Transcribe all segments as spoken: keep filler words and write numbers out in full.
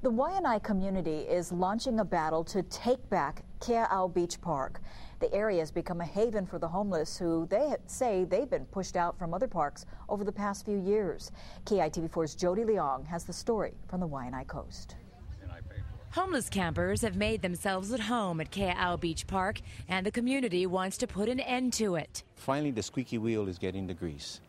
The Waianae community is launching a battle to take back Keaau Beach Park. The area has become a haven for the homeless who they say they've been pushed out from other parks over the past few years. K I T V four's Jody Leong has the story from the Waianae coast. Homeless campers have made themselves at home at Keaau Beach Park, and the community wants to put an end to it. Finally, the squeaky wheel is getting the grease.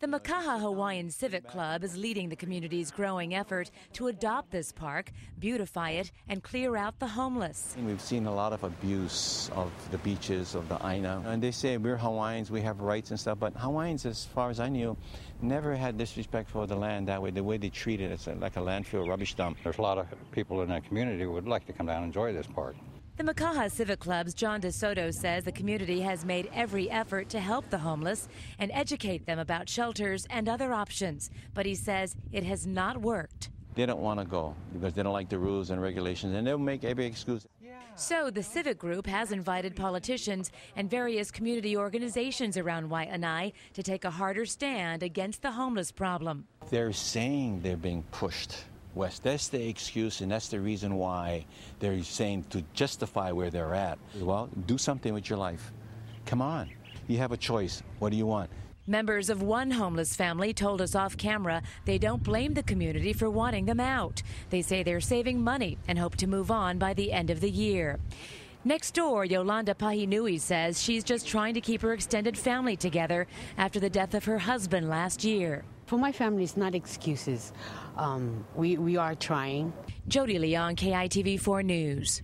The Makaha Hawaiian Civic Club is leading the community's growing effort to adopt this park, beautify it, and clear out the homeless. We've seen a lot of abuse of the beaches, of the aina. And they say we're Hawaiians, we have rights and stuff, but Hawaiians, as far as I knew, never had disrespect for the land that way. The way they treat it, it's like a landfill rubbish dump. There's a lot of people in that community who would like to come down and enjoy this park. The Makaha Civic Club's John DeSoto says the community has made every effort to help the homeless and educate them about shelters and other options, but he says it has not worked. They don't want to go because they don't like the rules and regulations, and they'll make every excuse. So the civic group has invited politicians and various community organizations around Waianae to take a harder stand against the homeless problem. They're saying they're being pushed west. That's the excuse, and that's the reason why they're saying, to justify where they're at. Well, do something with your life. Come on. You have a choice. What do you want? Members of one homeless family told us off camera they don't blame the community for wanting them out. They say they're saving money and hope to move on by the end of the year. Next door, Yolanda Pahinui says she's just trying to keep her extended family together after the death of her husband last year. For my family, it's not excuses. Um, we, we are trying. Jodi Leon, K I T V four News.